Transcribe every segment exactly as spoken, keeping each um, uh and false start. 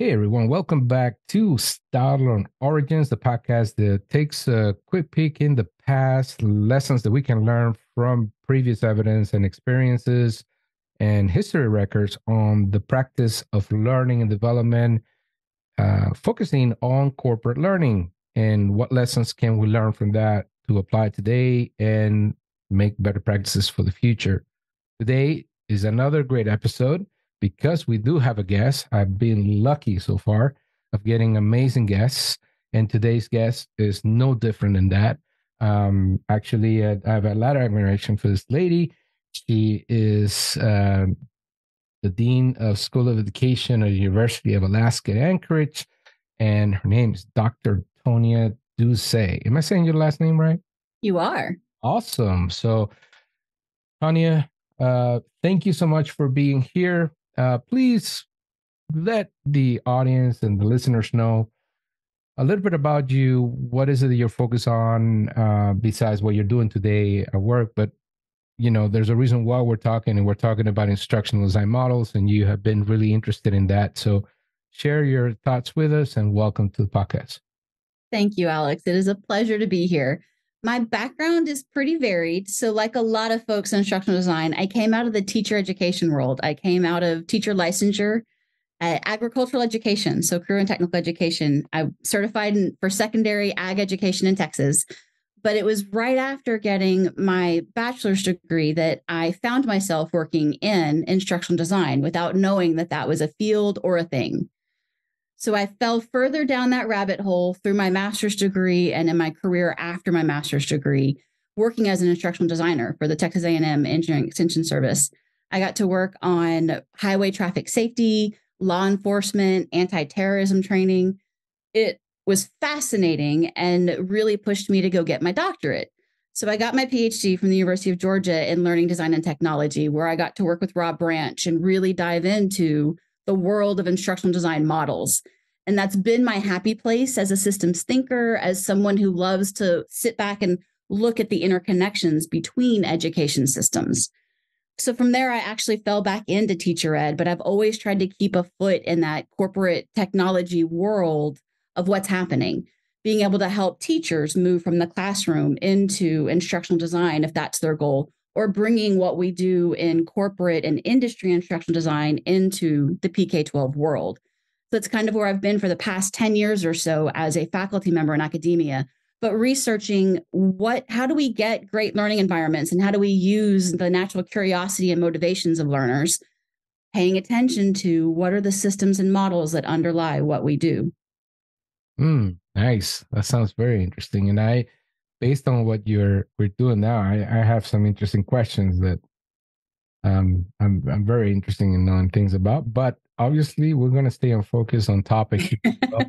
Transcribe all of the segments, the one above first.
Hey, everyone. Welcome back to StyleLearn Origins, the podcast that takes a quick peek in the past, lessons that we can learn from previous evidence and experiences and history records on the practice of learning and development, uh, focusing on corporate learning and what lessons can we learn from that to apply today and make better practices for the future. Today is another great episode. Because we do have a guest, I've been lucky so far of getting amazing guests, and today's guest is no different than that. Um, actually, I have a lot of admiration for this lady. She is uh, the Dean of School of Education at the University of Alaska at Anchorage, and her name is Doctor Tonia Dousay. Am I saying your last name right? You are. Awesome. So, Tonia, uh, thank you so much for being here. Uh, please let the audience and the listeners know a little bit about you. What is it that you're focused on uh, besides what you're doing today at work? But, you know, there's a reason why we're talking, and we're talking about instructional design models, and you have been really interested in that. So share your thoughts with us, and welcome to the podcast. Thank you, Alex. It is a pleasure to be here. My background is pretty varied. So like a lot of folks in instructional design, I came out of the teacher education world. I came out of teacher licensure, uh, agricultural education, so career and technical education. I certified in, for secondary ag education in Texas. But it was right after getting my bachelor's degree that I found myself working in instructional design without knowing that that was a field or a thing. So I fell further down that rabbit hole through my master's degree and in my career after my master's degree, working as an instructional designer for the Texas A and M Engineering Extension Service. I got to work on highway traffic safety, law enforcement, anti-terrorism training. It was fascinating and really pushed me to go get my doctorate. So I got my P H D from the University of Georgia in learning design and technology, where I got to work with Rob Branch and really dive into the world of instructional design models. And that's been my happy place as a systems thinker, as someone who loves to sit back and look at the interconnections between education systems. So from there, I actually fell back into teacher ed, but I've always tried to keep a foot in that corporate technology world of what's happening, being able to help teachers move from the classroom into instructional design, if that's their goal, or bringing what we do in corporate and industry instructional design into the P K twelve world. So that's kind of where I've been for the past ten years or so as a faculty member in academia, but researching what, how do we get great learning environments and how do we use the natural curiosity and motivations of learners, paying attention to what are the systems and models that underlie what we do. Mm, nice. That sounds very interesting. And I Based on what you're we're doing now, I, I have some interesting questions that um, I'm I'm very interested in knowing things about. But obviously, we're going to stay on focus on topic and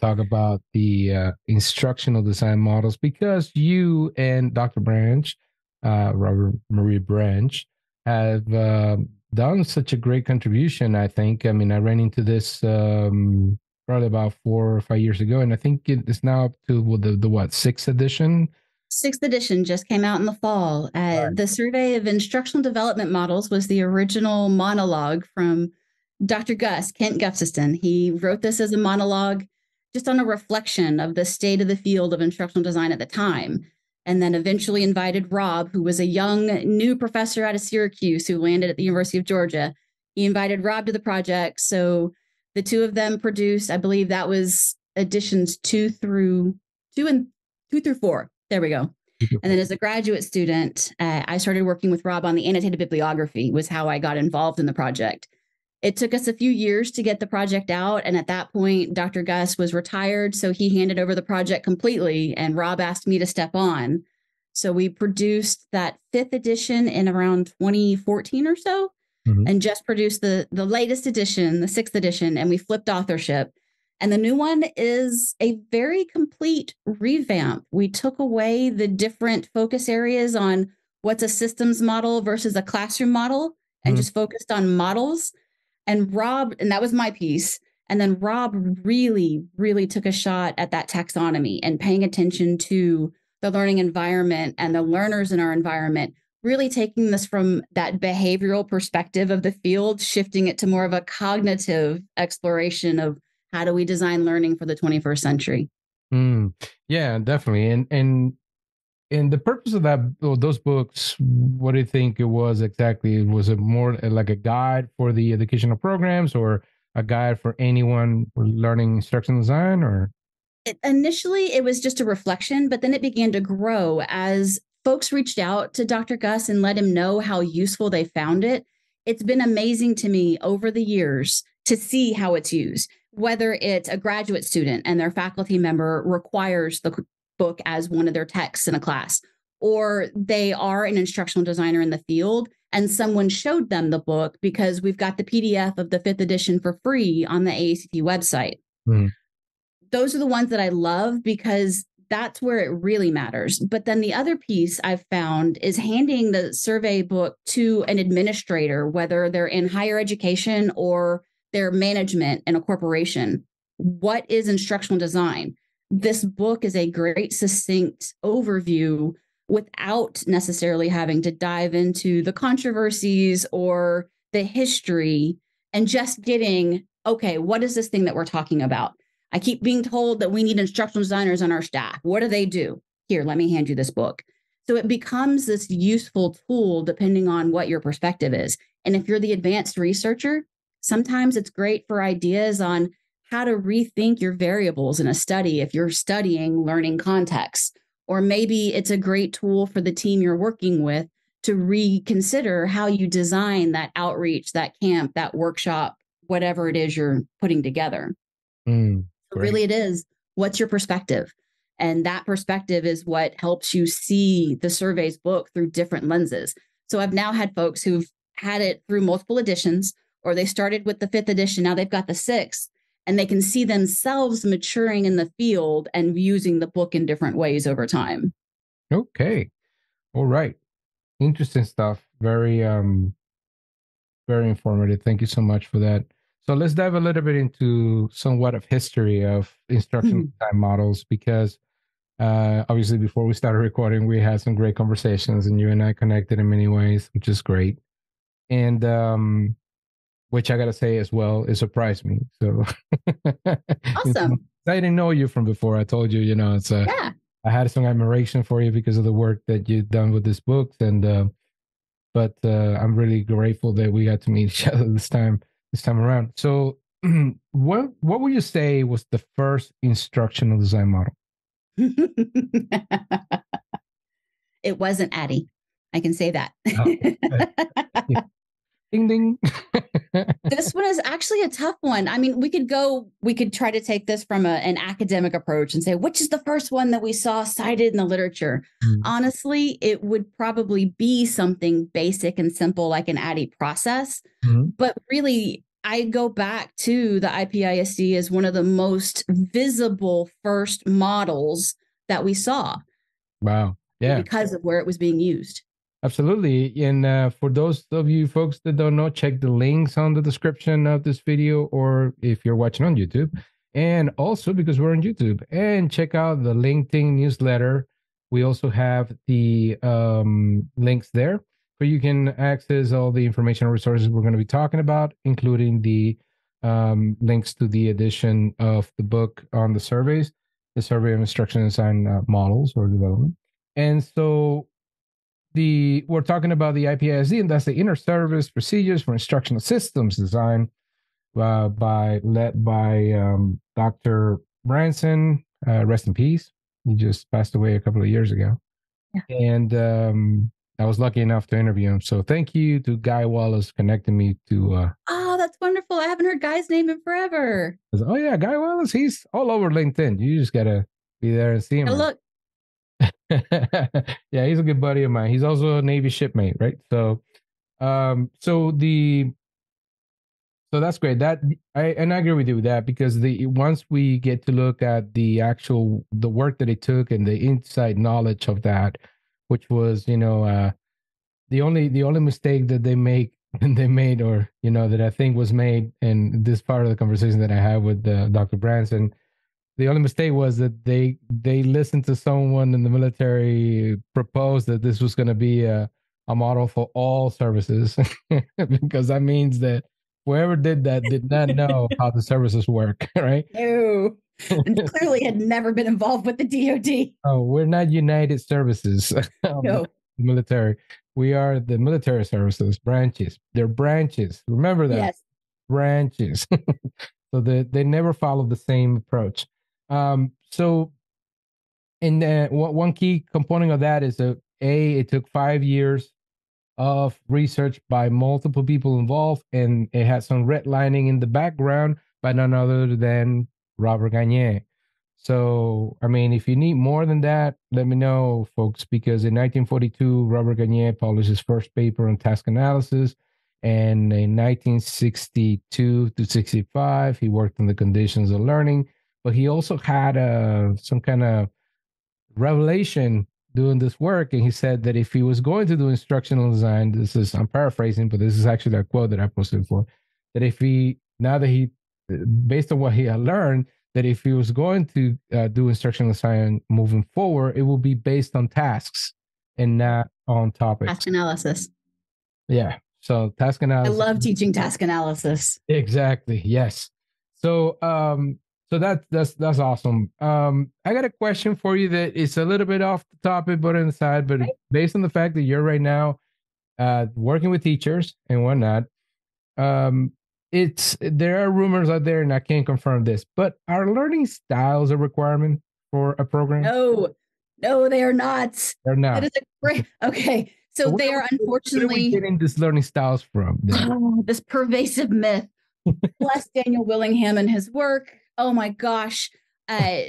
talk about the uh, instructional design models, because you and Doctor Branch, uh, Robert Marie Branch, have uh, done such a great contribution. I think. I mean, I ran into this. Um, Probably about four or five years ago, and I think it is now up to well, the the what sixth edition. Sixth edition just came out in the fall. Uh, right. The Survey of Instructional Development Models was the original monologue from Doctor Gus Kent Gufstein. He wrote this as a monologue, just on a reflection of the state of the field of instructional design at the time, and then eventually invited Rob, who was a young new professor out of Syracuse who landed at the University of Georgia. He invited Rob to the project, so. The two of them produced, I believe that was editions two through two and two through four. There we go. And then as a graduate student, uh, I started working with Rob on the annotated bibliography was how I got involved in the project. It took us a few years to get the project out. And at that point, Doctor Gus was retired. So he handed over the project completely. And Rob asked me to step on. So we produced that fifth edition in around twenty fourteen or so. And just produced the, the latest edition, the sixth edition, and we flipped authorship. And the new one is a very complete revamp. We took away the different focus areas on what's a systems model versus a classroom model and mm-hmm. just focused on models. And Rob, and that was my piece. And then Rob really, really took a shot at that taxonomy and paying attention to the learning environment and the learners in our environment. really taking this from that behavioral perspective of the field, shifting it to more of a cognitive exploration of how do we design learning for the twenty-first century? Mm, yeah, definitely. And and and the purpose of that, those books, what do you think it was exactly? Was it more like a guide for the educational programs or a guide for anyone learning instructional design? Or it, initially, it was just a reflection, but then it began to grow as folks reached out to Doctor Gus and let him know how useful they found it. It's been amazing to me over the years to see how it's used, whether it's a graduate student and their faculty member requires the book as one of their texts in a class, or they are an instructional designer in the field and someone showed them the book because we've got the P D F of the fifth edition for free on the A A C T website. Mm. Those are the ones that I love because that's where it really matters. But then the other piece I've found is handing the survey book to an administrator, whether they're in higher education or their management in a corporation. What is instructional design? This book is a great succinct overview without necessarily having to dive into the controversies or the history, and just getting, okay, what is this thing that we're talking about? I keep being told that we need instructional designers on our staff. What do they do? Here, let me hand you this book. So it becomes this useful tool depending on what your perspective is. And if you're the advanced researcher, sometimes it's great for ideas on how to rethink your variables in a study if you're studying learning contexts. Or maybe it's a great tool for the team you're working with to reconsider how you design that outreach, that camp, that workshop, whatever it is you're putting together. Mm, so really it is, what's your perspective? And that perspective is what helps you see the survey's book through different lenses. So I've now had folks who've had it through multiple editions, or they started with the fifth edition, now they've got the sixth, and they can see themselves maturing in the field and using the book in different ways over time. Okay. All right. Interesting stuff. Very, um, very informative. Thank you so much for that. So let's dive a little bit into somewhat of history of instructional mm-hmm. design models, because uh, obviously before we started recording, we had some great conversations and you and I connected in many ways, which is great. And, um, which I got to say as well, it surprised me. So awesome. I didn't know you from before. I told you, you know, it's a, yeah. I had some admiration for you because of the work that you've done with this book. And, uh, but uh, I'm really grateful that we got to meet each other this time, this time around. So what, what would you say was the first instructional design model? It wasn't ADDIE. I can say that. Oh. Yeah. Ding, ding. This one is actually a tough one. I mean, we could go, we could try to take this from a, an academic approach and say, which is the first one that we saw cited in the literature? Mm-hmm. Honestly, it would probably be something basic and simple like an ADDIE process. Mm-hmm. But really, I go back to the I P I S D as one of the most visible first models that we saw. Wow. Yeah. Because of where it was being used. Absolutely. And uh, for those of you folks that don't know, check the links on the description of this video, or if you're watching on YouTube, and also because we're on YouTube, and check out the LinkedIn newsletter. We also have the um, links there where you can access all the informational resources we're going to be talking about, including the um, links to the edition of the book on the surveys, the Survey of Instructional Design uh, Models or Development. And so The, we're talking about the I P I S D, and that's the Inter-Service procedures for instructional systems design, uh, by led by um, Doctor Branson. Uh, rest in peace. He just passed away a couple of years ago, yeah. and um, I was lucky enough to interview him. So thank you to Guy Wallace connecting me to. Uh, oh, that's wonderful! I haven't heard Guy's name in forever. Oh yeah, Guy Wallace. He's all over LinkedIn. You just gotta be there and see him. Look. Yeah, he's a good buddy of mine. He's also a Navy shipmate, right? So, um, so the, so that's great. That I and I agree with you with that, because the once we get to look at the actual the work that it took and the inside knowledge of that, which was you know uh, the only the only mistake that they make they made or you know that I think was made in this part of the conversation that I had with uh, Doctor Branson. The only mistake was that they they listened to someone in the military propose that this was going to be a, a model for all services, because that means that whoever did that did not know how the services work, right? No, and clearly had never been involved with the D O D. Oh, we're not United Services, um, no. Military. We are the military services branches. They're branches. Remember that. Yes. Branches. So they, they never follow the same approach. Um, so and uh, one key component of that is, a, a, it took five years of research by multiple people involved, and it had some redlining in the background by none other than Robert Gagné. So, I mean, if you need more than that, let me know, folks, because in nineteen forty-two, Robert Gagné published his first paper on task analysis. And in nineteen sixty-two to sixty-five, he worked on the conditions of learning. But he also had a, some kind of revelation doing this work. And he said that if he was going to do instructional design, this is, I'm paraphrasing, but this is actually a quote that I posted for, that if he, now that he, based on what he had learned, that if he was going to uh, do instructional design moving forward, it will be based on tasks and not on topics. Task analysis. Yeah. So task analysis. I love teaching task analysis. Exactly. Yes. So, um, so that, that's, that's awesome. Um, I got a question for you that is a little bit off the topic, but inside, but right. Based on the fact that you're right now uh, working with teachers and whatnot, um, it's, there are rumors out there, and I can't confirm this, but are learning styles a requirement for a program? No, no, they are not. They're not. That is a great, okay. So where, they are unfortunately where are we getting these learning styles from. Oh, this pervasive myth. Bless Daniel Willingham and his work. Oh my gosh. Uh,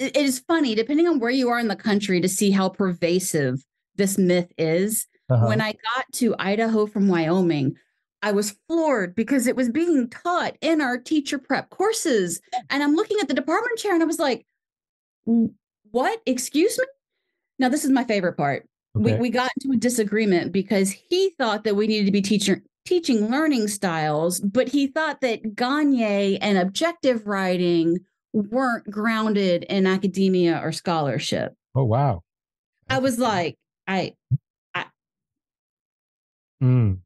it is funny, depending on where you are in the country, to see how pervasive this myth is. Uh-huh. When I got to Idaho from Wyoming, I was floored because it was being taught in our teacher prep courses. And I'm looking at the department chair and I was like, what? Excuse me? Now, this is my favorite part. Okay. We, we got into a disagreement because he thought that we needed to be teacher, teaching learning styles, but he thought that Gagné and objective writing weren't grounded in academia or scholarship. Oh, wow. I was like, I... I mm.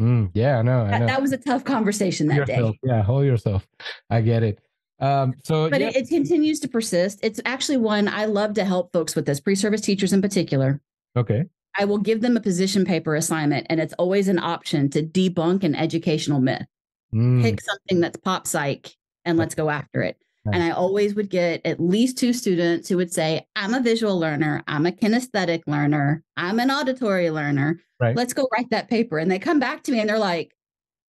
Mm. Yeah, I know, I know. That was a tough conversation that day. Yeah, hold yourself. I get it. Um, so, But yeah. it, it continues to persist. It's actually one I love to help folks with this, pre-service teachers in particular. Okay. I will give them a position paper assignment, and it's always an option to debunk an educational myth. Mm. Pick something that's pop psych and let's go after it. Nice. And I always would get at least two students who would say, I'm a visual learner, I'm a kinesthetic learner, I'm an auditory learner. Right. Let's go write that paper. And they come back to me and they're like,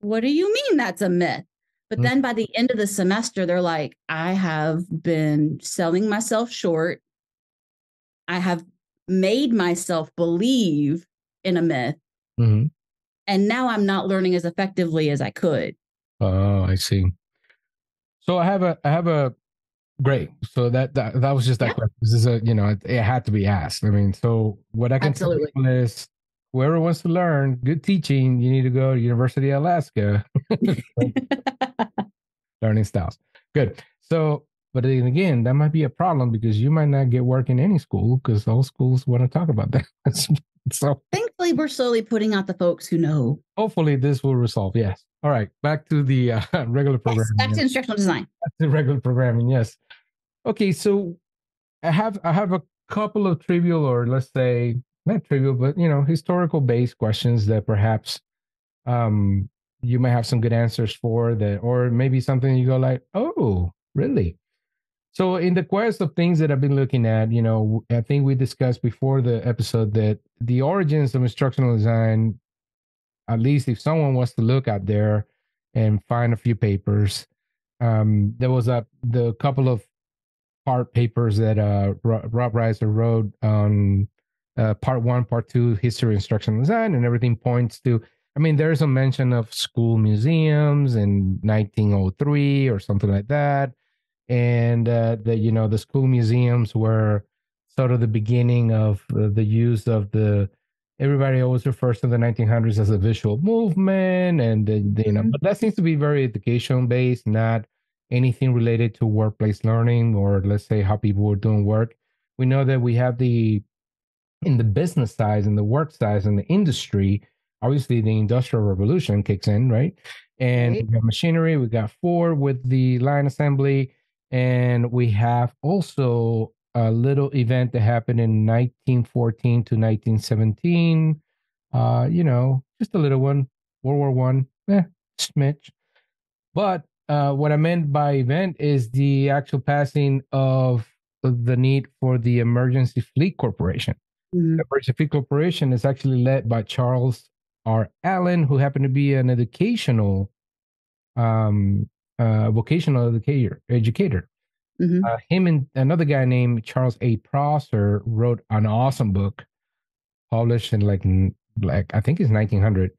what do you mean that's a myth? But mm. then by the end of the semester, they're like, I have been selling myself short. I have made myself believe in a myth. Mm-hmm. And now I'm not learning as effectively as I could. Oh, I see. So I have a, I have a great. So that, that, that was just that yeah. question. This is a, you know, it, it had to be asked. I mean, so what I can Absolutely. tell you is whoever wants to learn good teaching, you need to go to University of Alaska. Learning styles. Good. So, but then again, that might be a problem because you might not get work in any school because all schools want to talk about that. So thankfully, we're slowly putting out the folks who know. Hopefully, this will resolve. Yes. All right. Back to the uh, regular programming. Yes, back to yes. instructional design. Back to regular programming. Yes. Okay. So I have I have a couple of trivial, or let's say not trivial, but you know, historical based questions that perhaps um, you may have some good answers for, that, or maybe something you go like, oh, really. So in the quest of things that I've been looking at, you know, I think we discussed before the episode that the origins of instructional design, at least if someone was to look out there and find a few papers, um, there was a the couple of part papers that uh, Rob Reiser wrote on uh, part one, part two, history of instructional design, and everything points to, I mean, there's a mention of school museums in nineteen oh three or something like that. And uh, that, you know, the school museums were sort of the beginning of uh, the use of the, everybody always refers to the nineteen hundreds as a visual movement. And, the, the, you know, but that seems to be very education based, not anything related to workplace learning or let's say how people were doing work. We know that we have the in the business size and the work size and the industry, obviously the Industrial Revolution kicks in, right? And right. we got machinery, we got Ford with the line assembly, and we have also a little event that happened in nineteen fourteen to nineteen seventeen. Uh, you know, just a little one, World War One, eh, smidge. But uh, what I meant by event is the actual passing of the need for the Emergency Fleet Corporation. Mm-hmm. The Emergency Fleet Corporation is actually led by Charles R. Allen, who happened to be an educational, um, uh, vocational educator. Educator. Mm-hmm. Uh, him and another guy named Charles A. Prosser wrote an awesome book, published in like like I think it's nineteen hundred,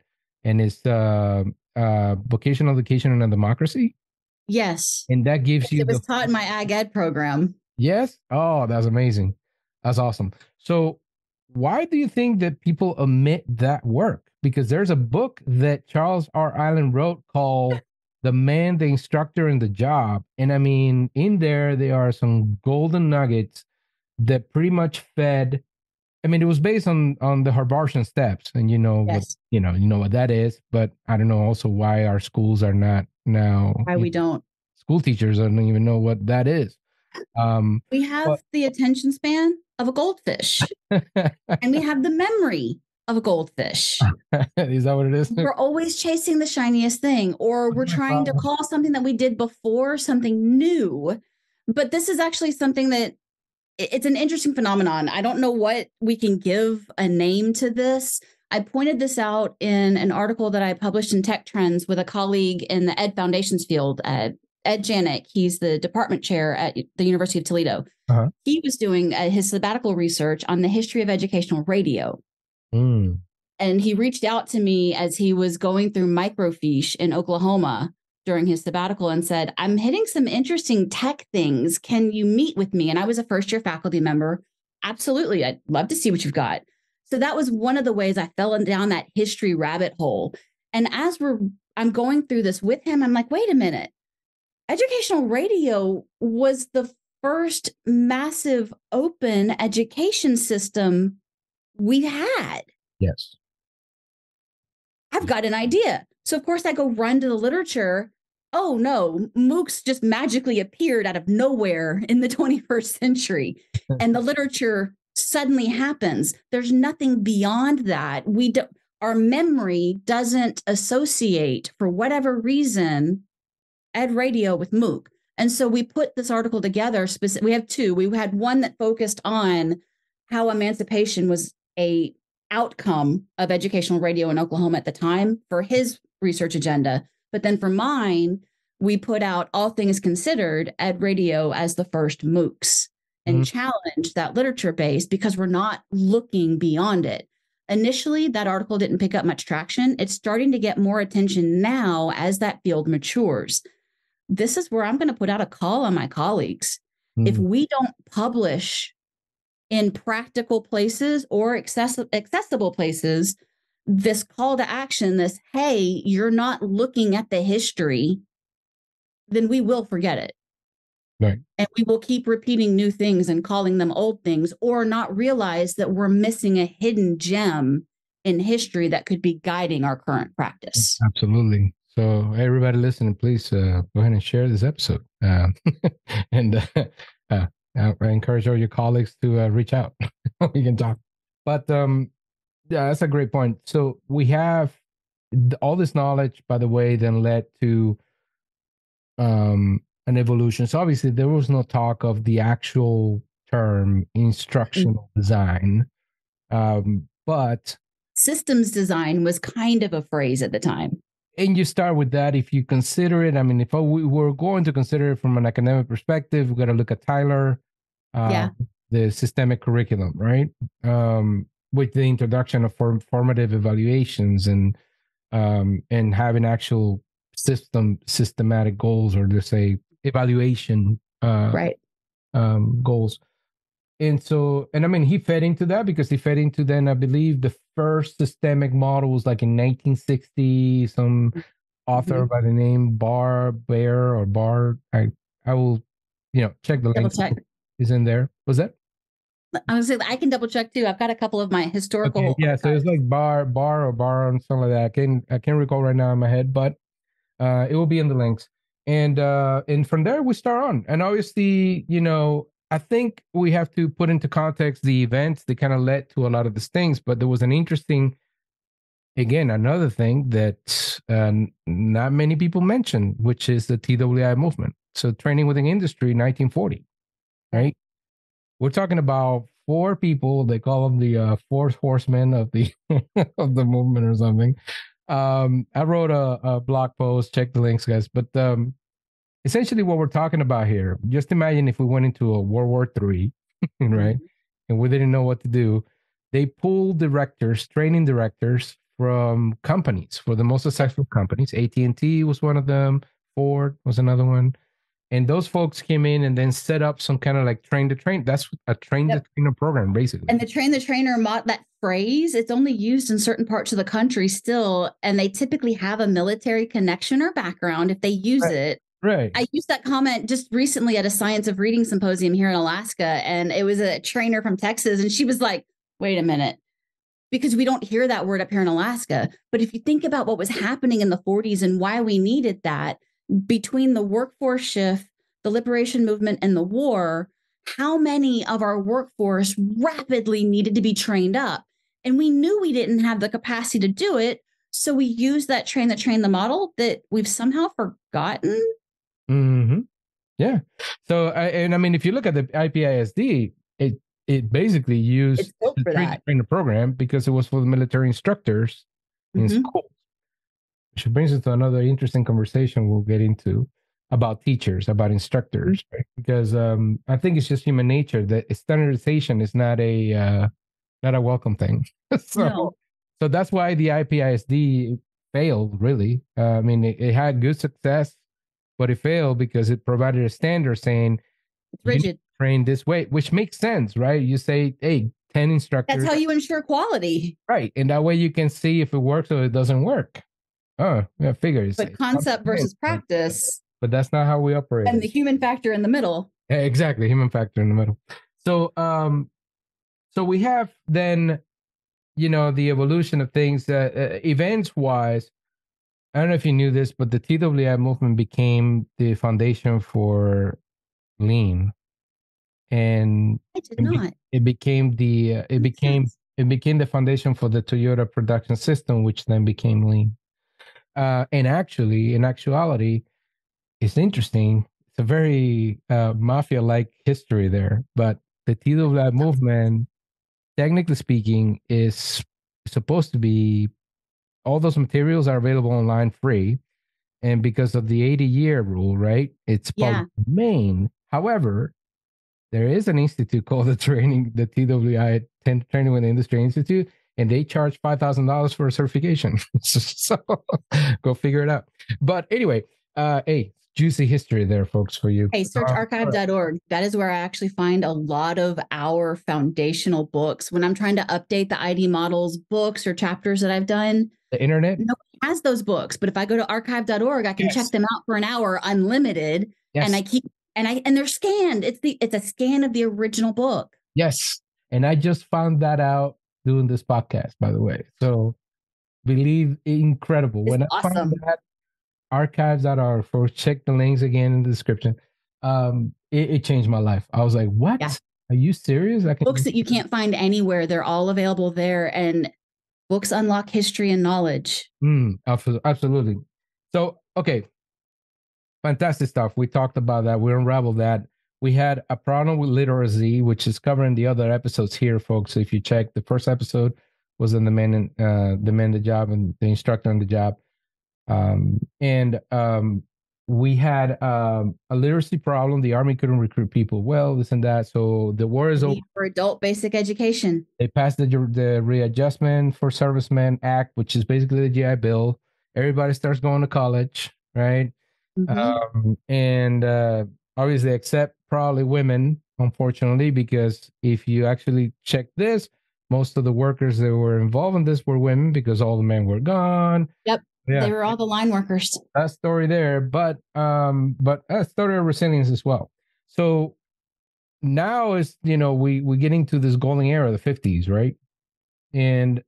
and it's uh, uh, Vocational Education in a Democracy. Yes, and that gives yes, you. It was the, taught in my A G Ed program. Yes. Oh, that's amazing. That's awesome. So, why do you think that people omit that work? Because there's a book that Charles R. Allen wrote called The Man, the Instructor, and the Job. And I mean, in there, there are some golden nuggets that pretty much fed. I mean, it was based on on the Harbarsian steps, and you know, yes. what, you know, you know what that is. But I don't know also why our schools are not now. Why we don't. School teachers don't even know what that is. Um, we have but, the attention span of a goldfish, and we have the memory of a goldfish. Is that what it is? We're always chasing the shiniest thing, or we're trying to call something that we did before something new. But this is actually something that it's an interesting phenomenon. I don't know what we can give a name to this. I pointed this out in an article that I published in Tech Trends with a colleague in the Ed Foundations field at Ed Janik. He's the department chair at the University of Toledo. Uh-huh. He was doing uh, his sabbatical research on the history of educational radio. Mm. And he reached out to me as he was going through microfiche in Oklahoma during his sabbatical and said, I'm hitting some interesting tech things. Can you meet with me? And I was a first year faculty member. Absolutely. I'd love to see what you've got. So that was one of the ways I fell down that history rabbit hole. And as we're, I'm going through this with him, I'm like, wait a minute. Educational radio was the first massive open education system we had. Yes. I've got an idea. So, of course, I go run to the literature. Oh, no, MOOCs just magically appeared out of nowhere in the twenty-first century. And the literature suddenly happens. There's nothing beyond that. We do, our memory doesn't associate, for whatever reason, Ed Radio with MOOC. And so we put this article together. Speci- we have two. We had one that focused on how emancipation was a outcome of educational radio in Oklahoma at the time for his research agenda. But then for mine, we put out All Things Considered Ed Radio as the first MOOCs and mm-hmm. challenged that literature base because we're not looking beyond it. Initially, that article didn't pick up much traction. It's starting to get more attention now as that field matures. This is where I'm going to put out a call on my colleagues. Mm-hmm. If we don't publish in practical places or access- accessible places, this call to action, this, hey, you're not looking at the history, then we will forget it. Right. And we will keep repeating new things and calling them old things, or not realize that we're missing a hidden gem in history that could be guiding our current practice. Absolutely. So everybody listening, please uh, go ahead and share this episode. Uh, and uh, uh, I encourage all your colleagues to uh, reach out. We can talk. But um, yeah, that's a great point. So we have all this knowledge, by the way, then led to um, an evolution. So obviously there was no talk of the actual term instructional design, um, but... systems design was kind of a phrase at the time. And you start with that. If you consider it, I mean, if we were going to consider it from an academic perspective, we've got to look at Tyler, uh, yeah. the systemic curriculum, right? Um, with the introduction of form- formative evaluations and um, and having actual system systematic goals, or let's say evaluation uh, right. um, goals. And so, and I mean, he fed into that because he fed into then, I believe, the first systemic model was like in nineteen sixty, some author mm-hmm. by the name Bar Bear or Bar. I I will, you know, check the link. Is in there. Was that? I was I can double check too. I've got a couple of my historical. Okay, yeah, archives. So it's like bar, bar, or bar, and something like that. I can't I can't recall right now in my head, but uh, it will be in the links. And uh, and from there we start on. And obviously, you know, I think we have to put into context the events that kind of led to a lot of these things. But there was an interesting, again, another thing that uh, not many people mention, which is the T W I movement. So Training Within Industry, nineteen forty, right? We're talking about four people. They call them the uh, four horsemen of the of the movement or something. Um, I wrote a, a blog post. Check the links, guys. But um, essentially, what we're talking about here, just imagine if we went into a World War Three, right? And we didn't know what to do. They pulled directors, training directors from companies, for the most successful companies. A T and T was one of them. Ford was another one. And those folks came in and then set up some kind of like train the train. That's a train yep. the trainer program, basically. And the train the trainer, that phrase, it's only used in certain parts of the country still. And they typically have a military connection or background if they use right. it. Right. I used that comment just recently at a Science of Reading symposium here in Alaska. And it was a trainer from Texas. And she was like, wait a minute, because we don't hear that word up here in Alaska. But if you think about what was happening in the forties and why we needed that, between the workforce shift, the liberation movement, and the war, how many of our workforce rapidly needed to be trained up? And we knew we didn't have the capacity to do it. So we used that train the train the model that we've somehow forgotten. Mm-hmm. Yeah. So, I, and I mean, if you look at the I P I S D, it it basically used the train the train the program because it was for the military instructors in mm-hmm. school. Which brings us to another interesting conversation we'll get into about teachers, about instructors, mm-hmm. right? Because um, I think it's just human nature that standardization is not a uh, not a welcome thing. so, no. so that's why the I P I S D failed, really. Uh, I mean, it, it had good success, but it failed because it provided a standard saying, it's rigid. Train this way, which makes sense, right? You say, hey, ten instructors. That's how you ensure quality. Right. And that way you can see if it works or it doesn't work. Oh, yeah, figures. But concept versus practice. But that's not how we operate. And the human factor in the middle. Yeah, exactly, human factor in the middle. So, um, so we have then, you know, the evolution of things. Uh, uh, events-wise, I don't know if you knew this, but the T W I movement became the foundation for Lean, and I did not. It became the uh, it became it became the foundation for the Toyota production system, which then became Lean. Uh, and actually, in actuality, it's interesting. It's a very uh, mafia-like history there. But the T W I movement, technically speaking, is supposed to be, all those materials are available online free. And because of the eighty-year rule, right, it's public yeah. domain. However, there is an institute called the Training, the T W I, Training with the Industry Institute, and they charge five thousand dollars for a certification. So go figure it out. But anyway, uh, hey, juicy history there, folks, for you. Hey, search archive dot org. That is where I actually find a lot of our foundational books. When I'm trying to update the I D models, books, or chapters that I've done. The internet? Nobody has those books. But if I go to archive dot org, I can yes. check them out for an hour, unlimited. Yes. And I keep, and I, and they're scanned. It's the, it's a scan of the original book. Yes. And I just found that out doing this podcast, by the way. So believe incredible. It's when I awesome. Find that archives dot org, folks, check the links again in the description. Um, it, it changed my life. I was like, what? Yeah. Are you serious? I can books that you can't find anywhere. They're all available there. And books unlock history and knowledge. Mm, absolutely. So, okay. Fantastic stuff. We talked about that. We unraveled that. We had a problem with literacy, which is covering the other episodes here, folks. So if you check, the first episode was on the man, and, uh, the man, the job, and the instructor on the job. Um, and um, we had um, a literacy problem. The Army couldn't recruit people well, this and that. So the war is over for adult basic education. They passed the, the Readjustment for Servicemen Act, which is basically the G I Bill. Everybody starts going to college, right? Mm-hmm. Um, and uh, obviously, except probably women, unfortunately, because if you actually check this, most of the workers that were involved in this were women because all the men were gone. Yep. Yeah. They were all the line workers. That story there, but um, but a story of resilience as well. So now is, you know, we, we're getting to this golden era of the fifties, right? And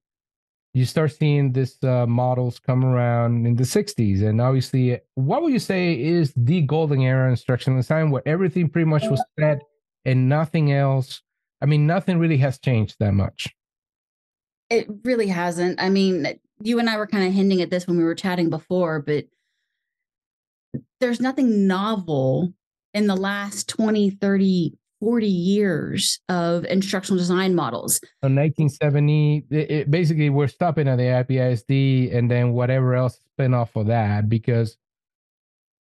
you start seeing this uh, models come around in the sixties. And obviously, what would you say is the golden era instructional design, where everything pretty much was set and nothing else? I mean, nothing really has changed that much. It really hasn't. I mean, you and I were kind of hinting at this when we were chatting before, but there's nothing novel in the last twenty, thirty, forty years of instructional design models. So nineteen seventy, it, it basically we're stopping at the I P I S D and then whatever else spin off of that, because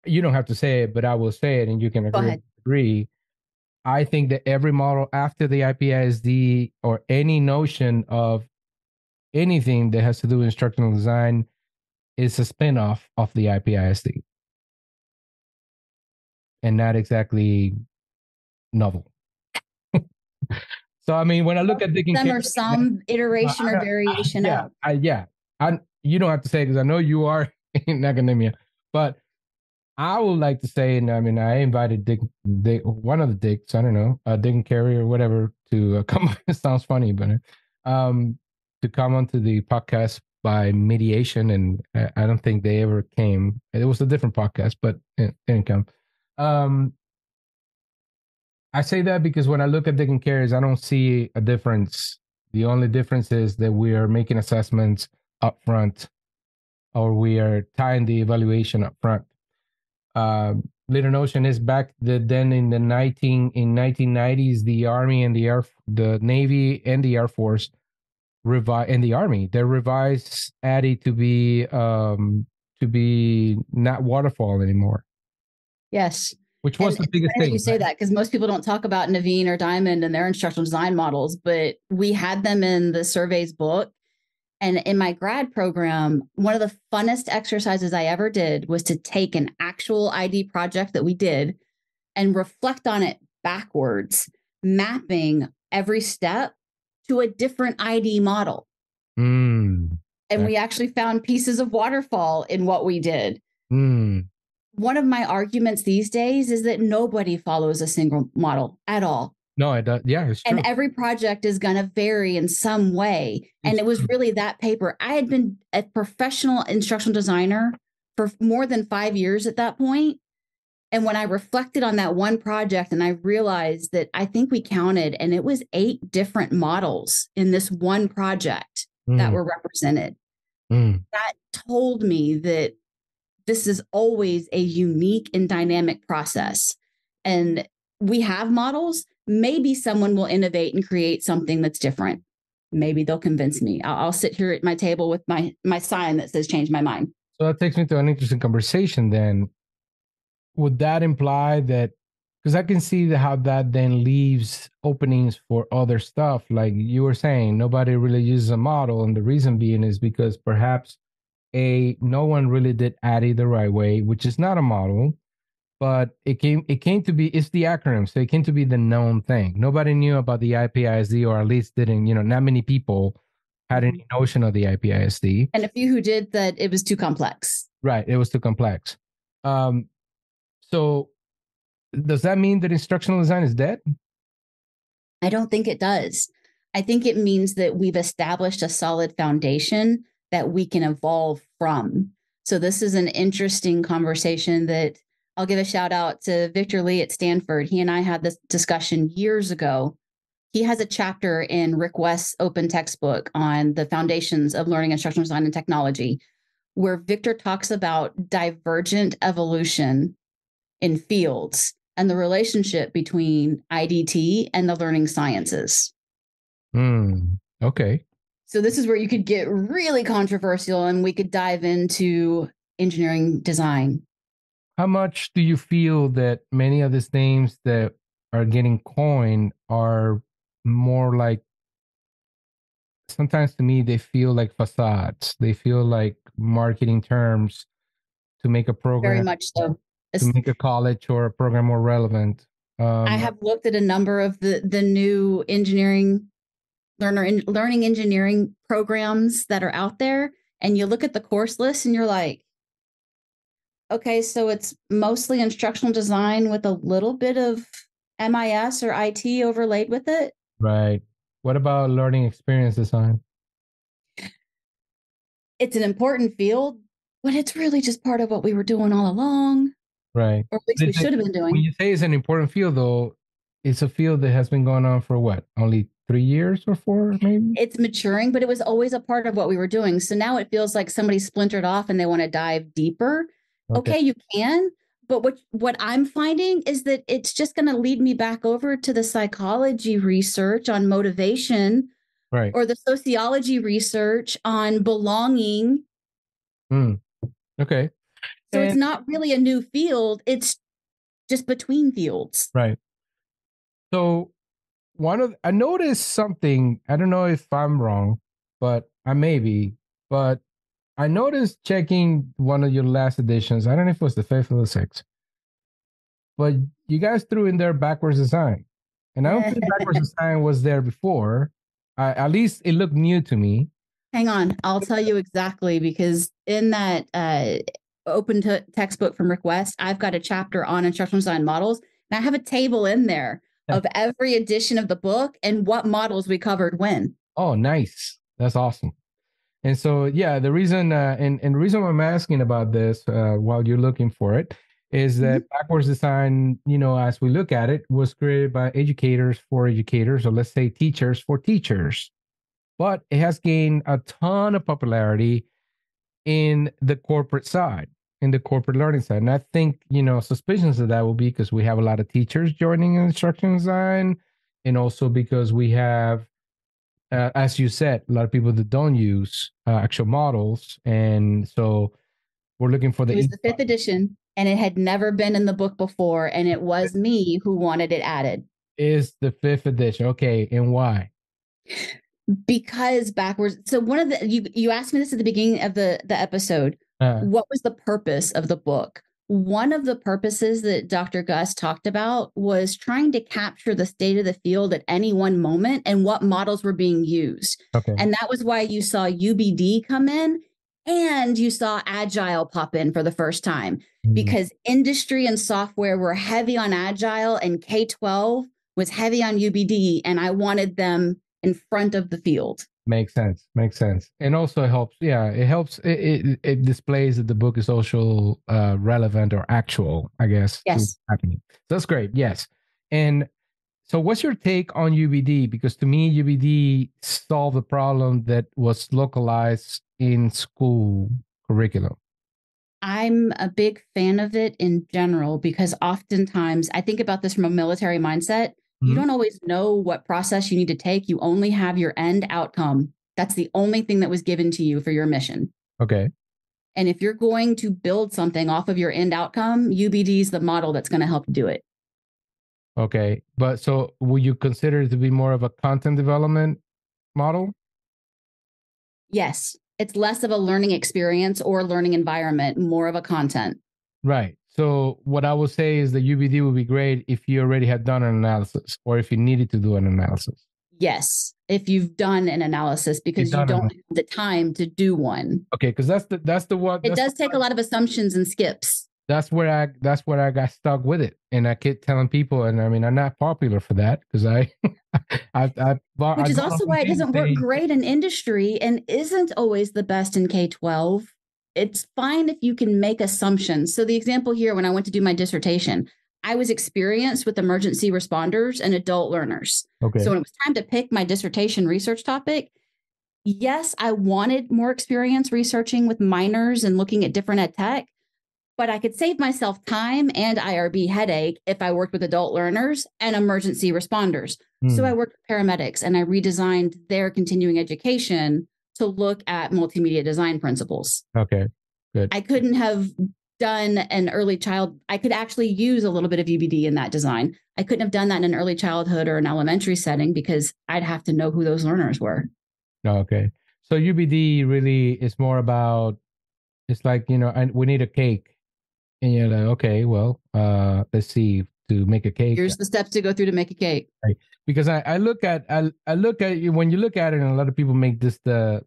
you don't have to say it, but I will say it and you can agree. agree. I think that every model after the I P I S D or any notion of anything that has to do with instructional design is a spin-off of the I P I S D. And not exactly novel. So, I mean, when I look at digging... Some or some iteration uh, or variation. Uh, yeah, of. I, yeah. I, you don't have to say, because I know you are in academia, but I would like to say, and I mean, I invited Dick, Dick one of the Dicks, I don't know, uh, Dick and Carrie or whatever, to uh, come on. It sounds funny, but um, to come onto the podcast by mediation, and I, I don't think they ever came. It was a different podcast, but it didn't come. Um, I say that because when I look at Dick and Carrie's, I don't see a difference. The only difference is that we are making assessments up front, or we are tying the evaluation up front. Uh, Little Notion is back the, then in the nineteen in nineteen nineties, the Army and the Air, the Navy and the Air Force revi- and the Army, they revised ADDIE to be um, to be not waterfall anymore. Yes, which was and, the biggest thing. You say that because most people don't talk about Naveen or Diamond and their instructional design models, but we had them in the surveys book. And in my grad program, one of the funnest exercises I ever did was to take an actual I D project that we did and reflect on it backwards, mapping every step to a different I D model. Mm. And we actually found pieces of waterfall in what we did. Mm. One of my arguments these days is that nobody follows a single model at all. No, it does. Yeah, it's true. And every project is going to vary in some way. And it was really that paper. I had been a professional instructional designer for more than five years at that point. And when I reflected on that one project and I realized that I think we counted, and it was eight different models in this one project mm. that were represented. Mm. That told me that this is always a unique and dynamic process. And we have models. Maybe someone will innovate and create something that's different. Maybe they'll convince me. I'll, I'll sit here at my table with my, my sign that says change my mind. So that takes me to an interesting conversation then. Would that imply that, because I can see how that then leaves openings for other stuff. Like you were saying, nobody really uses a model. And the reason being is because perhaps A, no one really did ADDIE the right way, which is not a model. But it came it came to be, it's the acronym, so it came to be the known thing. Nobody knew about the I P I S D, or at least didn't, you know, not many people had any notion of the I P I S D. And a few who did that, it was too complex. Right, it was too complex. Um, so does that mean that instructional design is dead? I don't think it does. I think it means that we've established a solid foundation that we can evolve from. So this is an interesting conversation that I'll give a shout out to Victor Lee at Stanford. He and I had this discussion years ago. He has a chapter in Rick West's open textbook on the foundations of learning, instructional design, and technology, where Victor talks about divergent evolution in fields and the relationship between I D T and the learning sciences. Mm, okay. So this is where you could get really controversial, and we could dive into engineering design. How much do you feel that many of these names that are getting coined are more like, sometimes to me, they feel like facades. They feel like marketing terms to make a program. Very much so. To make a college or a program more relevant. Um, I have looked at a number of the, the new engineering, learner in, learning engineering programs that are out there. And you look at the course list and you're like, okay, so it's mostly instructional design with a little bit of M I S or I T overlaid with it. Right. What about learning experience design? It's an important field, but it's really just part of what we were doing all along. Right. Or at least we should have been doing. When you say it's an important field, though, it's a field that has been going on for what? Only three years or four, maybe? It's maturing, but it was always a part of what we were doing. So now it feels like somebody splintered off and they want to dive deeper. Okay, okay you can. But what, what I'm finding is that it's just going to lead me back over to the psychology research on motivation, right, or the sociology research on belonging. Mm. Okay. So and it's not really a new field. It's just between fields. Right. So one of, I noticed something, I don't know if I'm wrong, but I may be, but I noticed checking one of your last editions, I don't know if it was the fifth or the sixth, but you guys threw in there backwards design. And I don't think backwards design was there before. I, at least it looked new to me. Hang on. I'll tell you exactly, because in that uh, open t- textbook from Rick West, I've got a chapter on instructional design models. And I have a table in there of every edition of the book and what models we covered when. Oh, nice. That's awesome. And so, yeah, the reason uh, and, and the reason I'm asking about this uh, while you're looking for it is that mm-hmm. backwards design, you know, as we look at it, was created by educators for educators, or let's say teachers for teachers. But it has gained a ton of popularity in the corporate side, in the corporate learning side. And I think, you know, suspicions of that will be because we have a lot of teachers joining instructional design, and also because we have, Uh, as you said, a lot of people that don't use uh, actual models. And so we're looking for the... It was the fifth edition, and it had never been in the book before, and it was me who wanted it added. Is the fifth edition. Okay, and why? Because backwards... So one of the... You, you asked me this at the beginning of the, the episode. Uh, what was the purpose of the book? One of the purposes that Doctor Gus talked about was trying to capture the state of the field at any one moment and what models were being used. Okay. And that was why you saw U B D come in and you saw Agile pop in for the first time, mm-hmm. because industry and software were heavy on Agile and K twelve was heavy on U B D. And I wanted them in front of the field. Makes sense. Makes sense. And also helps. Yeah, it helps. It, it, it displays that the book is social, uh, relevant or actual, I guess. Yes. So that's great. Yes. And so what's your take on U B D? Because to me, U B D solved a problem that was localized in school curriculum. I'm a big fan of it in general, because oftentimes I think about this from a military mindset. You don't always know what process you need to take. You only have your end outcome. That's the only thing that was given to you for your mission. Okay. And if you're going to build something off of your end outcome, U B D is the model that's going to help do it. Okay. But so would you consider it to be more of a content development model? Yes. It's less of a learning experience or learning environment, more of a content. Right. So what I would say is that U B D would be great if you already had done an analysis, or if you needed to do an analysis. Yes, if you've done an analysis, because you don't have the time to do one. Okay, because that's the that's the one. It does take a lot of assumptions and skips. That's where I that's where I got stuck with it, and I kept telling people, and I mean, I'm not popular for that because I, I, I, I, which is also why it doesn't work great in industry and isn't always the best in K twelve. It's fine if you can make assumptions. So the example here, when I went to do my dissertation, I was experienced with emergency responders and adult learners. Okay. So when it was time to pick my dissertation research topic, yes, I wanted more experience researching with minors and looking at different ed tech, but I could save myself time and I R B headache if I worked with adult learners and emergency responders. Mm. So I worked with paramedics and I redesigned their continuing education to look at multimedia design principles. Okay, good. I couldn't have done an early child. I could actually use a little bit of U B D in that design. I couldn't have done that in an early childhood or an elementary setting because I'd have to know who those learners were. Okay. So U B D really is more about, it's like, you know, and we need a cake. And you're like, okay, well, uh, let's see, to make a cake. Here's the steps to go through to make a cake. Right. Because I, I look at I, I look at when you look at it, and a lot of people make this the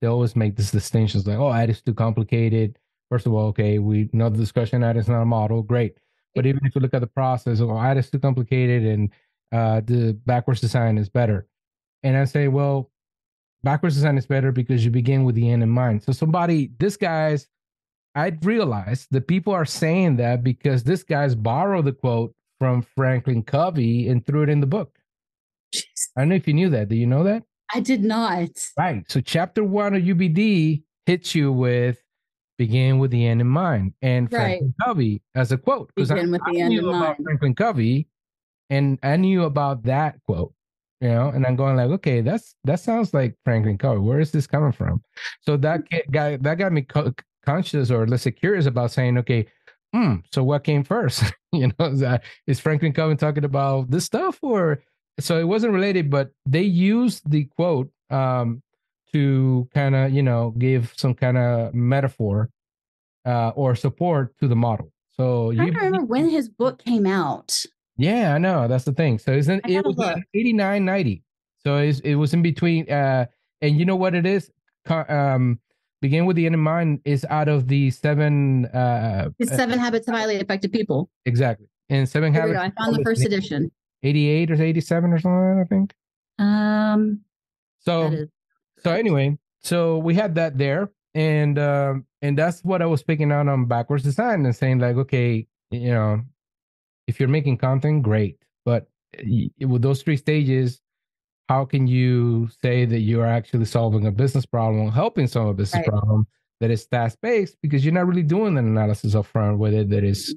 they always make this distinctions like, oh, A D D I E is too complicated. First of all, okay, we know the discussion, A D D I E is not a model, great. But even if you look at the process, well, I D is too complicated and uh, the backwards design is better. And I say, well, backwards design is better because you begin with the end in mind. So somebody, this guy's, I'd realize the people are saying that because this guy's borrowed the quote from Franklin Covey and threw it in the book. Jeez. I don't know if you knew that. Do you know that? I did not. Right. So chapter one of U B D hits you with begin with the end in mind. And Franklin right. Covey as a quote. Because I, with I the knew end about mind. Franklin Covey and I knew about that quote. You know, and I'm going like, okay, that's that sounds like Franklin Covey. Where is this coming from? So that guy that got me co- conscious, or let's say curious about saying, okay, hmm, so what came first? You know, is, that, is Franklin Covey talking about this stuff, or so it wasn't related, but they used the quote um, to kind of, you know, give some kind of metaphor uh, or support to the model. So I don't you, remember when his book came out. Yeah, I know. That's the thing. So it's an, it was like eighty-nine, ninety. So it's, it was in between. Uh, and you know what it is? Um, begin with the end in mind is out of the seven. Uh, it's seven uh, habits of highly effective people. Exactly. And seven Here habits. I found the first edition. eighty-eight or eighty-seven or something, I think. Um. So, is- so anyway, so we had that there. And, um, and that's what I was picking out on backwards design and saying like, okay, you know, if you're making content, great. But with those three stages, how can you say that you're actually solving a business problem, helping solve a business right. problem that is task-based? Because you're not really doing an analysis up front with it that is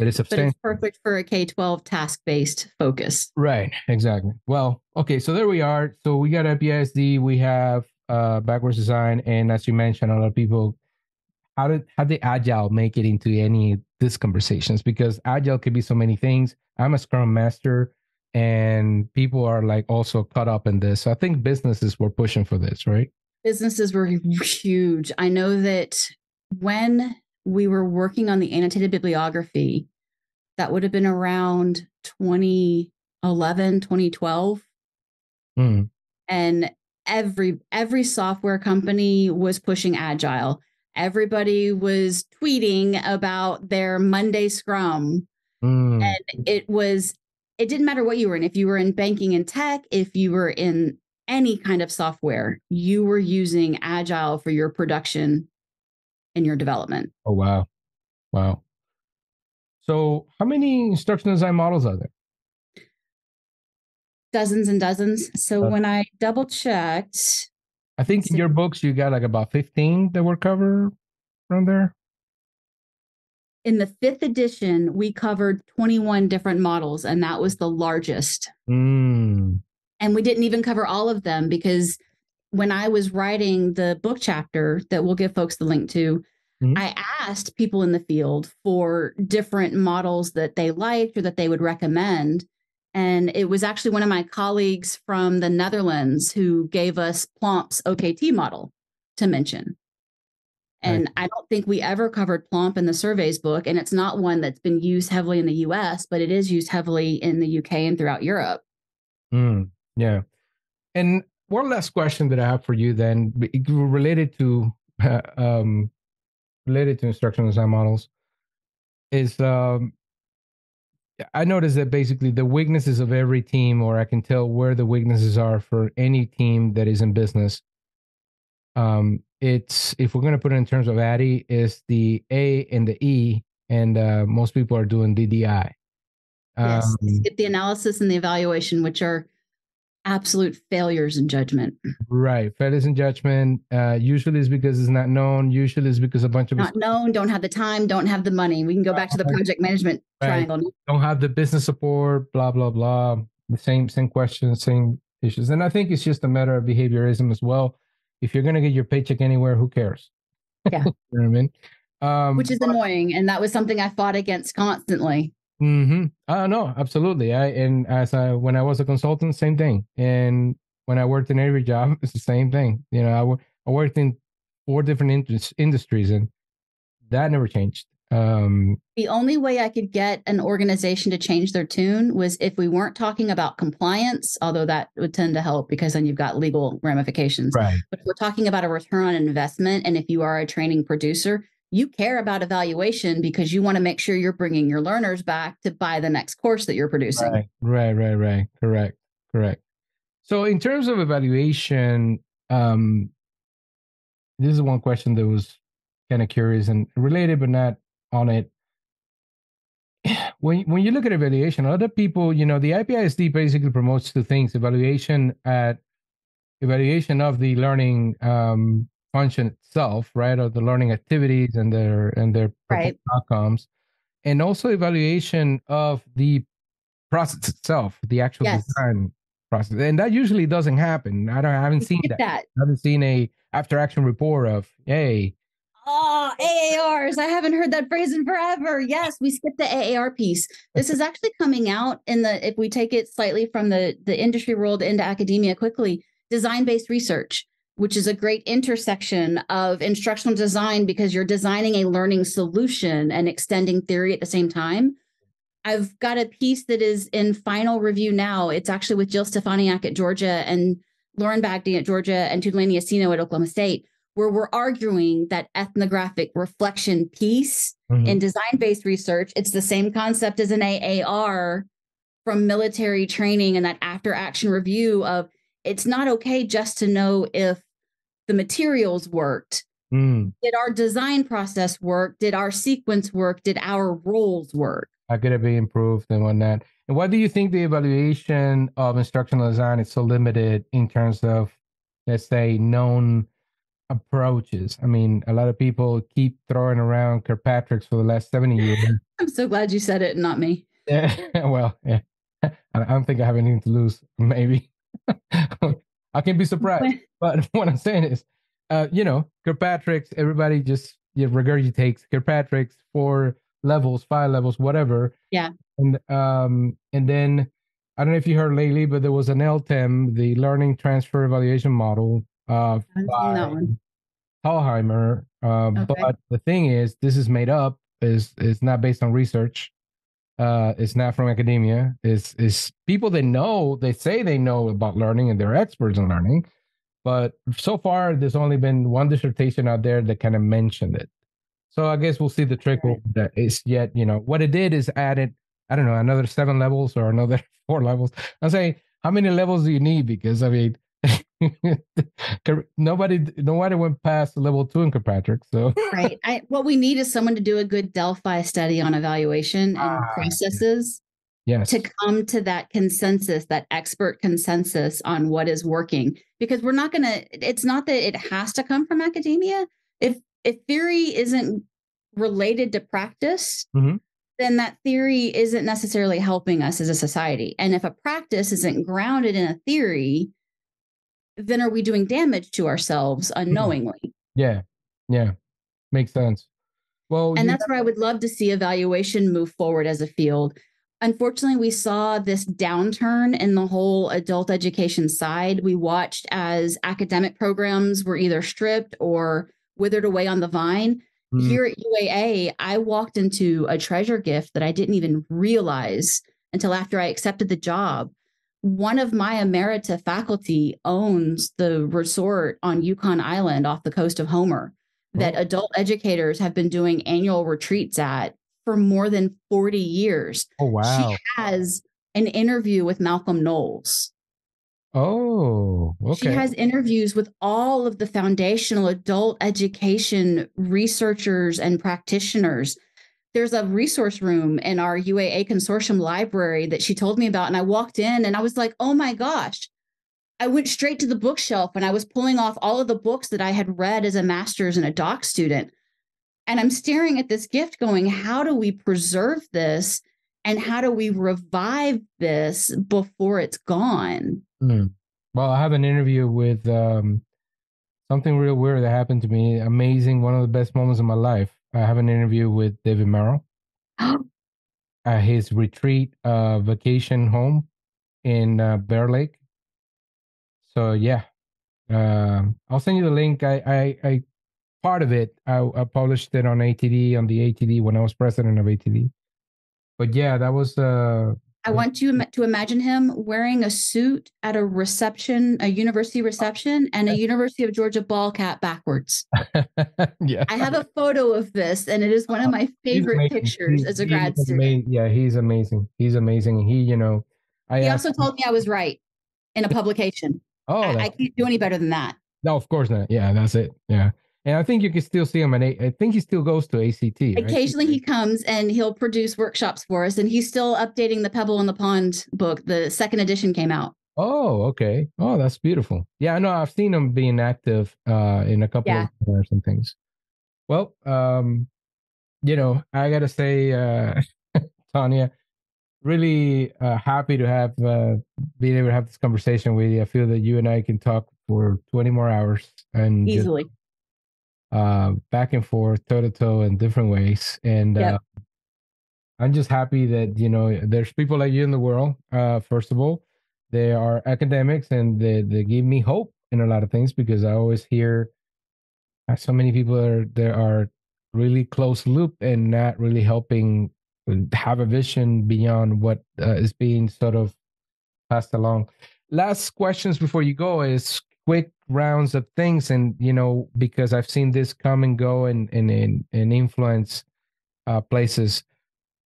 that is substantial. But it's perfect for a K twelve task-based focus. Right, exactly. Well, okay, so there we are. So we got I P I S D, we have uh, backwards design, and as you mentioned, a lot of people, how did how did Agile make it into any these conversations, because Agile could be so many things. I'm a Scrum master and people are like also caught up in this. So I think businesses were pushing for this, right? Businesses were huge. I know that when we were working on the annotated bibliography, that would have been around twenty eleven, twenty twelve. Mm. And every every software company was pushing Agile. Everybody was tweeting about their Monday Scrum. Mm. And it was, it didn't matter what you were in. If you were in banking and tech, if you were in any kind of software, you were using Agile for your production and your development. Oh, wow. Wow. So how many instructional design models are there? Dozens and dozens. So uh, when I double checked, I think in your books, you got like about fifteen that were covered from there. In the fifth edition, we covered twenty-one different models, and that was the largest. Mm. And we didn't even cover all of them because when I was writing the book chapter that we'll give folks the link to, mm-hmm. I asked people in the field for different models that they liked or that they would recommend. And it was actually one of my colleagues from the Netherlands who gave us Plomp's O K T model to mention. And right. I don't think we ever covered Plomp in the surveys book. And it's not one that's been used heavily in the U S, but it is used heavily in the U K and throughout Europe. Mm, yeah. And one last question that I have for you then, related to uh, um, related to instructional design models is... Um, I noticed that basically the weaknesses of every team, or I can tell where the weaknesses are for any team that is in business. Um, it's, if we're going to put it in terms of ADDIE, is the A and the E, and uh, most people are doing D D I. Um, yes, skip the analysis and the evaluation, which are absolute failures in judgment. Right, failures in judgment. Uh, usually it's because it's not known. Usually it's because a bunch of... Not known, don't have the time, don't have the money. We can go back to the project management right. triangle. Don't have the business support, blah, blah, blah. The same, same questions, same issues. And I think it's just a matter of behaviorism as well. If you're going to get your paycheck anywhere, who cares? Yeah. You know what I mean? Um, Which is but, annoying. And that was something I fought against constantly. Mm-hmm. Uh, no, absolutely. I and as I when I was a consultant, same thing. And when I worked in every job, it's the same thing. You know, I, w- I worked in four different in- industries, and that never changed. Um, the only way I could get an organization to change their tune was if we weren't talking about compliance, although that would tend to help because then you've got legal ramifications. Right. But if we're talking about a return on investment, and if you are a training producer, you care about evaluation because you want to make sure you're bringing your learners back to buy the next course that you're producing. Right, right, right, right. Correct, correct. So in terms of evaluation, um, this is one question that was kind of curious and related, but not on it. When when you look at evaluation, a lot of people, you know, the I P I S D basically promotes two things: evaluation at evaluation of the learning um, function itself, right, or the learning activities and their and their right. outcomes, and also evaluation of the process itself, the actual yes. design process. And that usually doesn't happen. I don't. I haven't seen that. that. I haven't seen a after action report of hey. Oh, A A Rs. I haven't heard that phrase in forever. Yes, we skipped the A A R piece. This is actually coming out in the, if we take it slightly from the, the industry world into academia quickly, design-based research, which is a great intersection of instructional design because you're designing a learning solution and extending theory at the same time. I've got a piece that is in final review now. It's actually with Jill Stefaniak at Georgia and Lauren Bagdy at Georgia and Tulani Asino at Oklahoma State, where we're arguing that ethnographic reflection piece mm-hmm. in design-based research. It's the same concept as an A A R from military training and that after-action review of it's not okay just to know if the materials worked. Mm. Did our design process work? Did our sequence work? Did our roles work? How could it be improved and whatnot? And why do you think the evaluation of instructional design is so limited in terms of, let's say, known approaches? I mean, a lot of people keep throwing around Kirkpatrick's for the last seventy years. I'm so glad you said it and not me. Yeah, well, yeah. I don't think I have anything to lose, maybe. I can be surprised. But what I'm saying is, uh, you know, Kirkpatrick's, everybody just yeah, regurgitates Kirkpatrick's, four levels, five levels, whatever. Yeah. And um, and then I don't know if you heard lately, but there was an L T E M, the Learning Transfer Evaluation Model, Uh, by Hallheimer, uh, okay. But the thing is, this is made up. is It's not based on research. Uh, it's not from academia. It's, it's people that know, they say they know about learning and they're experts in learning. But so far, there's only been one dissertation out there that kind of mentioned it. So I guess we'll see the trickle right. that is yet, you know, what it did is added, I don't know, another seven levels or another four levels. I'm saying, how many levels do you need? Because, I mean, nobody nobody went past level two in Kirkpatrick. So right. I, what we need is someone to do a good Delphi study on evaluation and ah, processes yes. to come to that consensus, that expert consensus on what is working. Because we're not gonna, it's not that it has to come from academia. If if theory isn't related to practice, mm-hmm. then that theory isn't necessarily helping us as a society. And if a practice isn't grounded in a theory, then are we doing damage to ourselves unknowingly? Yeah, yeah, makes sense. Well, and you- that's where I would love to see evaluation move forward as a field. Unfortunately, we saw this downturn in the whole adult education side. We watched as academic programs were either stripped or withered away on the vine. Mm-hmm. Here at U A A, I walked into a treasure gift that I didn't even realize until after I accepted the job. One of my emerita faculty owns the resort on Yukon Island off the coast of Homer that oh. adult educators have been doing annual retreats at for more than forty years. Oh, wow. She has an interview with Malcolm Knowles. Oh, okay. She has interviews with all of the foundational adult education researchers and practitioners. There's a resource room in our U A A consortium library that she told me about. And I walked in and I was like, oh my gosh, I went straight to the bookshelf and I was pulling off all of the books that I had read as a master's and a doc student. And I'm staring at this gift going, how do we preserve this? And how do we revive this before it's gone? Mm. Well, I have an interview with um, something real weird that happened to me. Amazing. One of the best moments of my life. I have an interview with David Merrill at his retreat uh, vacation home in uh, Bear Lake. So, yeah, uh, I'll send you the link. I, I, I part of it, I, I published it on A T D, on the A T D when I was president of A T D. But, yeah, that was. Uh, I want you to imagine him wearing a suit at a reception, a university reception, and a University of Georgia ball cap backwards. Yeah, I have a photo of this, and it is one of my favorite pictures he's, as a grad student. Amazing. Yeah, he's amazing. He's amazing. He, you know, I he also told me I was right in a publication. Oh, I, I can't do any better than that. No, of course not. Yeah, that's it. Yeah. And I think you can still see him. And I think he still goes to A C T. Right? Occasionally he comes and he'll produce workshops for us. And he's still updating the Pebble in the Pond book. The second edition came out. Oh, okay. Oh, that's beautiful. Yeah, I know. I've seen him being active uh, in a couple yeah. of and things. Well, um, you know, I got to say, uh, Tonia, really uh, happy to have uh, been able to have this conversation with you. I feel that you and I can talk for twenty more hours. And easily. Just, Uh, back and forth, toe to toe in different ways. And yep. uh, I'm just happy that, you know, there's people like you in the world. Uh, first of all, they are academics and they, they give me hope in a lot of things, because I always hear so many people are, that are really close loop and not really helping have a vision beyond what uh, is being sort of passed along. Last questions before you go is quick rounds of things, and you know, because I've seen this come and go and and and, and influence uh places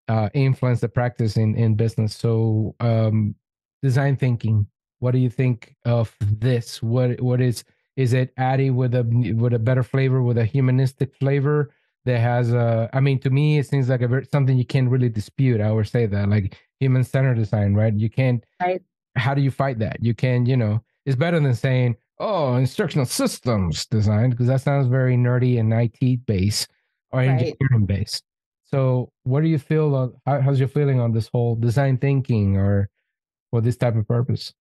uh influence the practice in in business. So um design thinking, what do you think of this? What what is is it ADDIE with a with a better flavor, with a humanistic flavor that has a, I mean, to me it seems like a very, something you can't really dispute. I would say that, like, human-centered design, right? You can't right. How do you fight that? You can, you know, it's better than saying, oh, instructional systems design, because that sounds very nerdy and I T based or right. engineering based. So what do you feel on, how, how's your feeling on this whole design thinking or for this type of purpose?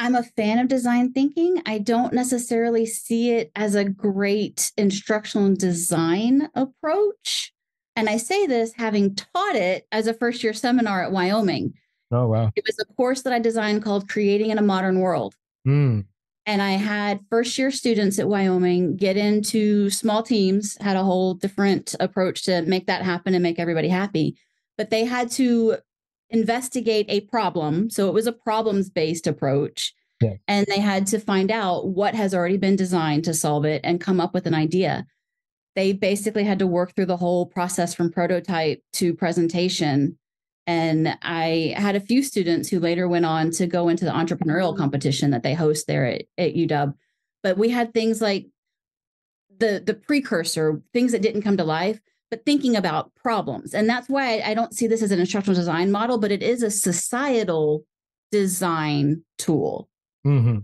I'm a fan of design thinking. I don't necessarily see it as a great instructional design approach. And I say this having taught it as a first year seminar at Wyoming. Oh, wow. It was a course that I designed called Creating in a Modern World. Mm. And I had first year students at Wyoming get into small teams, had a whole different approach to make that happen and make everybody happy. But they had to investigate a problem. So it was a problems-based approach. Yeah. And they had to find out what has already been designed to solve it and come up with an idea. They basically had to work through the whole process from prototype to presentation. And I had a few students who later went on to go into the entrepreneurial competition that they host there at, at U W. But we had things like the, the precursor, things that didn't come to life, but thinking about problems. And that's why I, I don't see this as an instructional design model, but it is a societal design tool. Mm-hmm.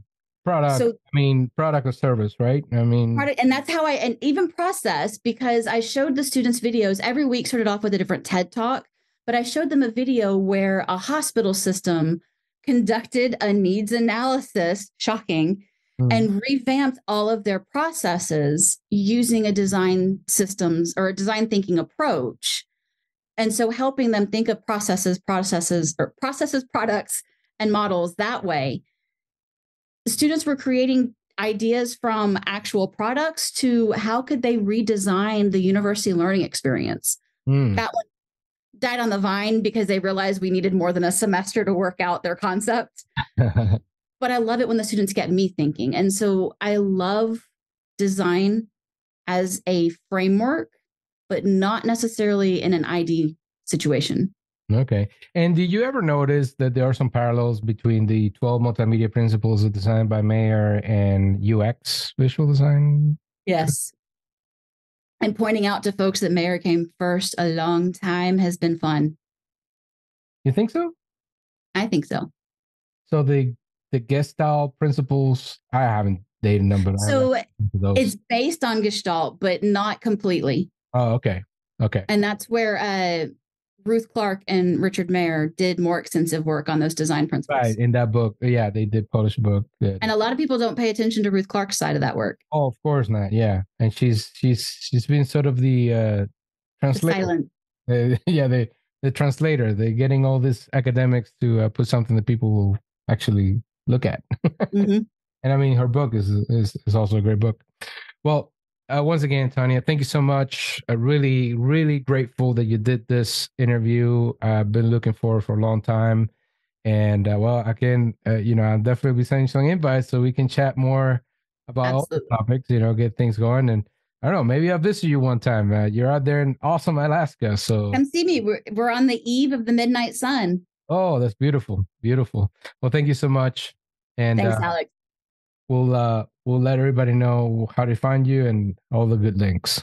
Product, so, I mean, product or service, right? I mean, product, and that's how I, and even process, because I showed the students videos every week, started off with a different TED Talk. But I showed them a video where a hospital system conducted a needs analysis, shocking, mm. and revamped all of their processes using a design systems or a design thinking approach. And so helping them think of processes, processes, or processes, products, and models that way. Students were creating ideas from actual products to how could they redesign the university learning experience. Mm. That one died on the vine because they realized we needed more than a semester to work out their concept. But I love it when the students get me thinking. And so I love design as a framework, but not necessarily in an I D situation. Okay. And did you ever notice that there are some parallels between the twelve multimedia principles of design by Mayer and U X visual design? Yes. And pointing out to folks that Mayer came first a long time has been fun. You think so? I think so. So the the Gestalt principles, I haven't dated them, but so it's based on Gestalt, but not completely. Oh, okay, okay. And that's where uh, Ruth Clark and Richard Mayer did more extensive work on those design principles. Right, in that book. Yeah, they did publish a book. Yeah. And a lot of people don't pay attention to Ruth Clark's side of that work. Oh, of course not. Yeah. And she's she's she's been sort of the uh, translator. The uh, yeah, the, the translator. They're getting all this academics to uh, put something that people will actually look at. Mm-hmm. And I mean, her book is, is, is also a great book. Well, Uh, once again, Tonia, thank you so much. I'm really, really grateful that you did this interview. I've been looking forward for a long time. And uh, well, I can, uh, you know, I'll definitely be sending you some invites so we can chat more about all the topics, you know, get things going. And I don't know, maybe I'll visit you one time. Uh, you're out there in awesome Alaska. So come see me. We're, we're on the eve of the midnight sun. Oh, that's beautiful. Beautiful. Well, thank you so much. And thanks, uh, Alex. We'll, uh, we'll let everybody know how to find you and all the good links.